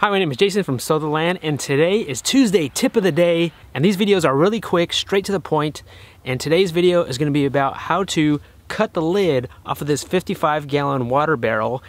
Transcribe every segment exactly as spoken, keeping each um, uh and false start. Hi, my name is Jason from Sow the Land, and today is Tuesday tip of the day, and these videos are really quick, straight to the point, and today's video is going to be about how to cut the lid off of this fifty-five gallon water barrel.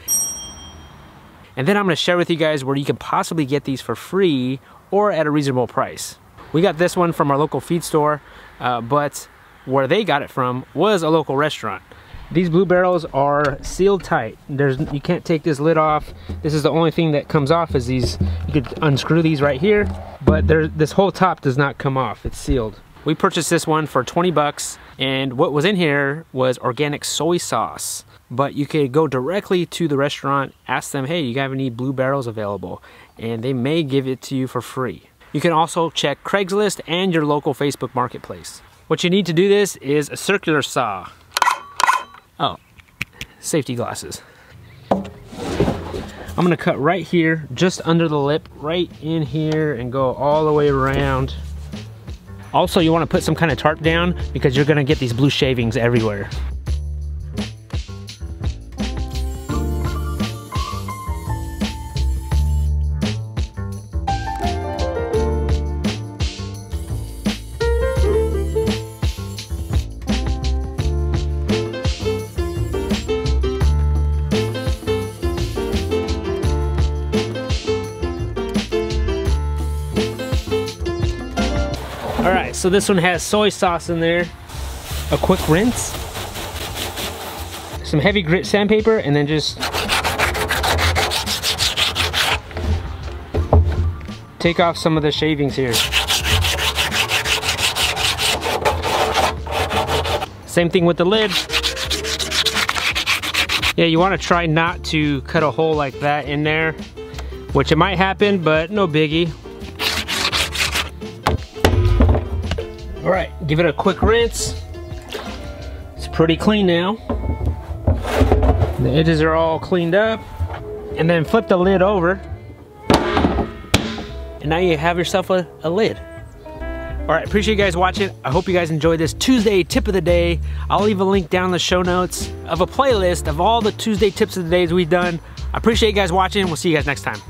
And then I'm going to share with you guys where you can possibly get these for free or at a reasonable price. We got this one from our local feed store, uh, but where they got it from was a local restaurant. These blue barrels are sealed tight. There's, you can't take this lid off. This is the only thing that comes off is these, you could unscrew these right here, but there, this whole top does not come off, it's sealed. We purchased this one for twenty bucks, and what was in here was organic soy sauce. But you could go directly to the restaurant, ask them, hey, you have any blue barrels available? And they may give it to you for free. You can also check Craigslist and your local Facebook marketplace. What you need to do this is a circular saw. Oh, safety glasses. I'm gonna cut right here, just under the lip, right in here, and go all the way around. Also, you wanna put some kind of tarp down because you're gonna get these blue shavings everywhere. All right, so this one has soy sauce in there. A quick rinse. Some heavy grit sandpaper, and then just take off some of the shavings here. Same thing with the lid. Yeah, you wanna try not to cut a hole like that in there, which it might happen, but no biggie. All right, give it a quick rinse. It's pretty clean now. The edges are all cleaned up. And then flip the lid over. And now you have yourself a, a lid. All right, appreciate you guys watching. I hope you guys enjoyed this Tuesday tip of the day. I'll leave a link down in the show notes of a playlist of all the Tuesday tips of the days we've done. I appreciate you guys watching. We'll see you guys next time.